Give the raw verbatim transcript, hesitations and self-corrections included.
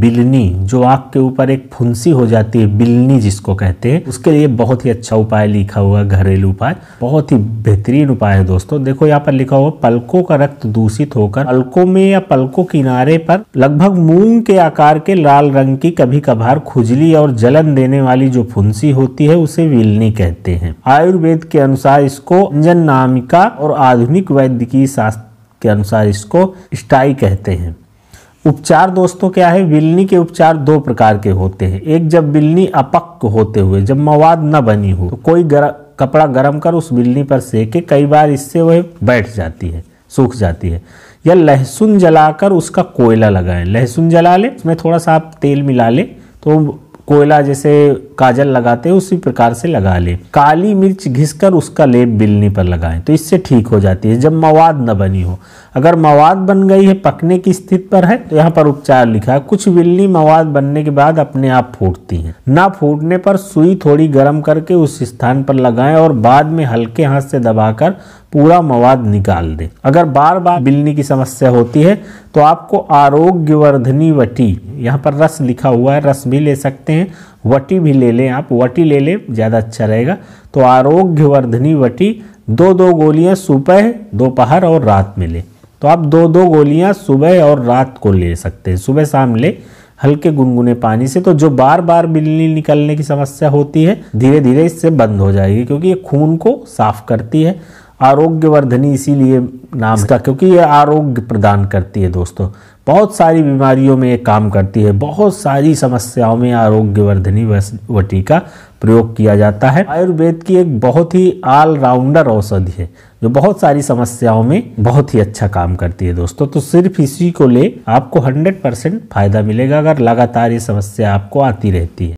बिलनी, जो आँख के ऊपर एक फुंसी हो जाती है, बिलनी जिसको कहते हैं, उसके लिए बहुत ही अच्छा उपाय लिखा हुआ, घरेलू उपाय, बहुत ही बेहतरीन उपाय है दोस्तों। देखो यहाँ पर लिखा हुआ, पलकों का रक्त दूषित होकर पलकों में या पलकों किनारे पर लगभग मूंग के आकार के लाल रंग की कभी कभार खुजली और जलन देने वाली जो फुंसी होती है उसे बिलनी कहते हैं। आयुर्वेद के अनुसार इसको अंजन नामिका और आधुनिक वैद्यकीय शास्त्र के अनुसार इसको स्टाई कहते हैं। उपचार दोस्तों क्या है, बिलनी के उपचार दो प्रकार के होते हैं। एक, जब बिलनी अपक्व होते हुए, जब मवाद न बनी हो, तो कोई गर, कपड़ा गर्म कर उस बिलनी पर सेके, कई बार इससे वह बैठ जाती है, सूख जाती है। या लहसुन जलाकर उसका कोयला लगाएं, लहसुन जला ले, उसमें थोड़ा सा आप तेल मिला ले, तो कोयला जैसे काजल लगाते हैं उसी प्रकार से लगा ले। काली मिर्च घिसकर उसका लेप बिलनी पर लगाएं, तो इससे ठीक हो जाती है, जब मवाद न बनी हो। अगर मवाद बन गई है, पकने की स्थिति पर है, तो यहाँ पर उपचार लिखा है, कुछ बिलनी मवाद बनने के बाद अपने आप फूटती हैं। ना फूटने पर सुई थोड़ी गर्म करके उस स्थान पर लगाएं और बाद में हल्के हाथ से दबाकर पूरा मवाद निकाल दें। अगर बार बार बिलनी की समस्या होती है तो आपको आरोग्य वर्धनी वटी, यहाँ पर रस लिखा हुआ है, रस भी ले सकते हैं, वटी भी ले लें, आप वटी ले लें ज़्यादा अच्छा रहेगा। तो आरोग्य वर्धनी वटी दो दो गोलियाँ सुबह, दोपहर और रात में लें। तो आप दो दो गोलियाँ सुबह और रात को ले सकते हैं, सुबह शाम ले, हल्के गुनगुने पानी से। तो जो बार बार बिलनी निकलने की समस्या होती है, धीरे धीरे इससे बंद हो जाएगी, क्योंकि ये खून को साफ करती है। आरोग्यवर्धनी इसीलिए नाम इसका, क्योंकि ये आरोग्य प्रदान करती है दोस्तों। बहुत सारी बीमारियों में ये काम करती है, बहुत सारी समस्याओं में आरोग्यवर्धनी वटी का प्रयोग किया जाता है। आयुर्वेद की एक बहुत ही ऑलराउंडर औषधि है, जो बहुत सारी समस्याओं में बहुत ही अच्छा काम करती है दोस्तों। तो सिर्फ इसी को ले आपको हंड्रेड परसेंट फायदा मिलेगा, अगर लगातार ये समस्या आपको आती रहती है।